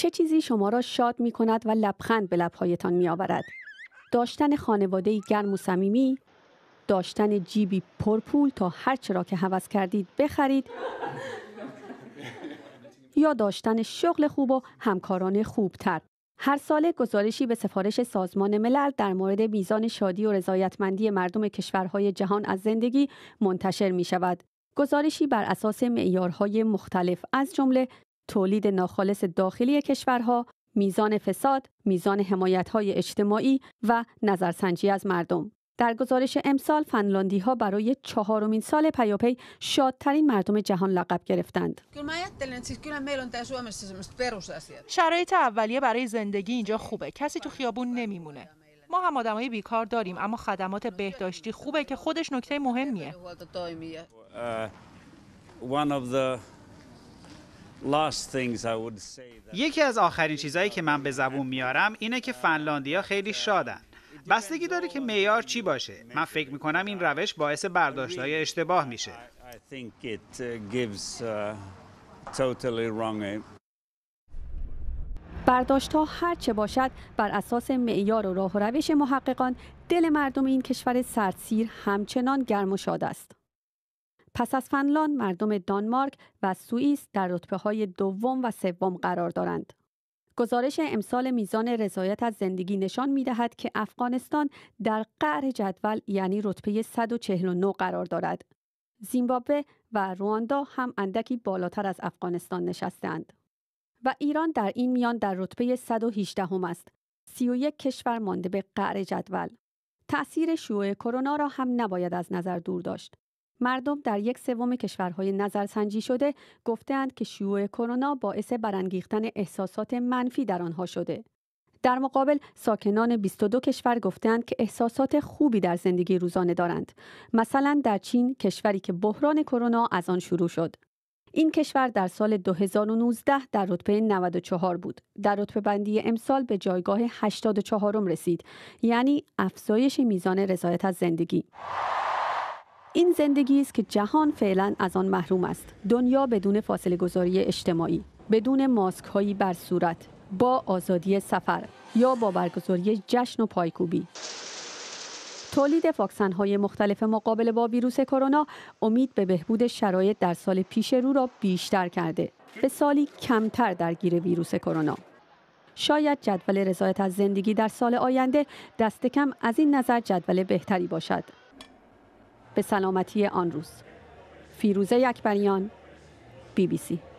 چه چیزی شما را شاد می کند و لبخند به لبهایتان می آورد؟ داشتن خانواده‌ای گرم و صمیمی، داشتن جیبی پرپول تا هر چرا که هوس کردید بخرید، یا داشتن شغل خوب و همکاران خوبتر. هر سال گزارشی به سفارش سازمان ملل در مورد میزان شادی و رضایتمندی مردم کشورهای جهان از زندگی منتشر می شود. گزارشی بر اساس معیارهای مختلف از جمله تولید ناخالص داخلی کشورها، میزان فساد، میزان حمایت‌های اجتماعی و نظرسنجی از مردم. در گزارش امسال فنلاندی‌ها برای چهارمین سال پیاپی شادترین مردم جهان لقب گرفتند. شرایط اولیه برای زندگی اینجا خوبه، کسی تو خیابون نمیمونه. ما هم آدمای بیکار داریم، اما خدمات بهداشتی خوبه که خودش نکته مهمیه. یکی از آخرین چیزایی که من به زبون میارم اینه که فنلاندیا خیلی شادن. بستگی داره که معیار چی باشه. من فکر میکنم این روش باعث برداشت‌های اشتباه میشه. برداشت‌ها هر چه باشد بر اساس معیار و راه و روش محققان، دل مردم این کشور سردسیر همچنان گرم و شاد است. پس از فنلاند، مردم دانمارک و سوئیس در رتبه‌های دوم و سوم قرار دارند. گزارش امسال میزان رضایت از زندگی نشان می‌دهد که افغانستان در قعر جدول یعنی رتبه 149 قرار دارد. زیمبابوه و رواندا هم اندکی بالاتر از افغانستان نشستند. و ایران در این میان در رتبه 118 هم است. 31 کشور مانده به قعر جدول. تأثیر شیوع کرونا را هم نباید از نظر دور داشت. مردم در 1/3 کشورهای نظرسنجی شده گفتند که شیوع کرونا باعث برانگیختن احساسات منفی در آنها شده. در مقابل ساکنان 22 کشور گفتند که احساسات خوبی در زندگی روزانه دارند. مثلا در چین، کشوری که بحران کرونا از آن شروع شد. این کشور در سال 2019 در رتبه 94 بود. در رتبه بندی امسال به جایگاه 84م رسید، یعنی افزایش میزان رضایت از زندگی. این زندگی است که جهان فعلا از آن محروم است. دنیا بدون فاصله گذاری اجتماعی، بدون ماسک هایی بر صورت، با آزادی سفر یا با برگزاری جشن و پایکوبی. تولید واکسن های مختلف مقابل با ویروس کرونا امید به بهبود شرایط در سال پیش رو را بیشتر کرده. به سالی کمتر درگیر ویروس کرونا. شاید جدول رضایت از زندگی در سال آینده دست کم از این نظر جدول بهتری باشد. به سلامتی آن روز. فیروزه اکبریان، BBC.